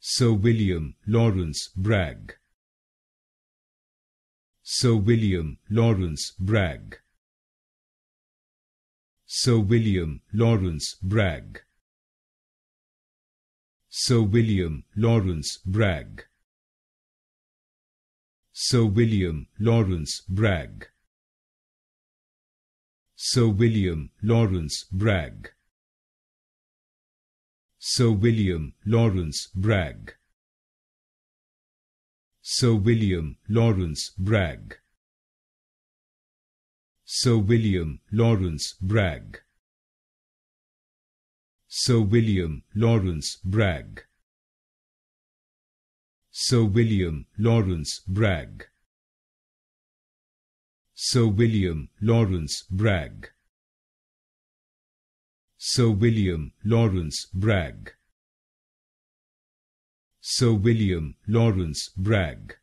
Sir William Lawrence Bragg. Sir William Lawrence Bragg. Sir William Lawrence Bragg. Sir William Lawrence Bragg. Sir William Lawrence Bragg. Sir William Lawrence Bragg. Sir William Lawrence Bragg. Sir William Lawrence Bragg. Sir William Lawrence Bragg. Sir William Lawrence Bragg. Sir William Lawrence Bragg. Sir William Lawrence Bragg. Sir William Lawrence Bragg. Sir William Lawrence Bragg.